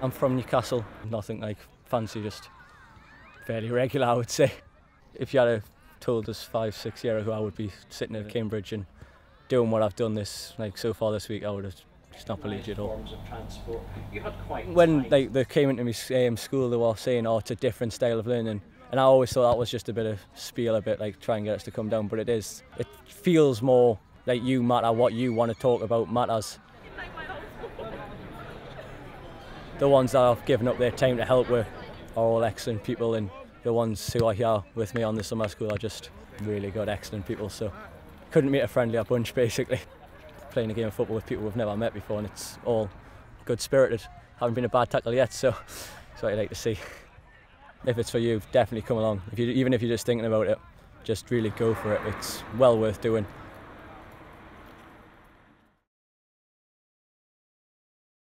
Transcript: I'm from Newcastle. Nothing like fancy, just fairly regular, I would say. If you had told us 5-6 years ago I would be sitting at Cambridge and doing what I've done this so far this week, I would have just not believed it at all. Forms of transport. You had quite when they came into my school, they were saying, "Oh, it's a different style of learning." And I always thought that was just a bit of spiel, a bit like trying to get us to come down, but it is. It feels more like you matter, what you want to talk about matters. The ones that have given up their time to help with are all excellent people, and the ones who are here with me on the summer school are just really good, excellent people, so couldn't meet a friendlier bunch, basically. Playing a game of football with people we've never met before, and it's all good-spirited. Haven't been a bad tackle yet, so that's what you like to see. If it's for you, definitely come along. Even if you're just thinking about it, just really go for it. It's well worth doing.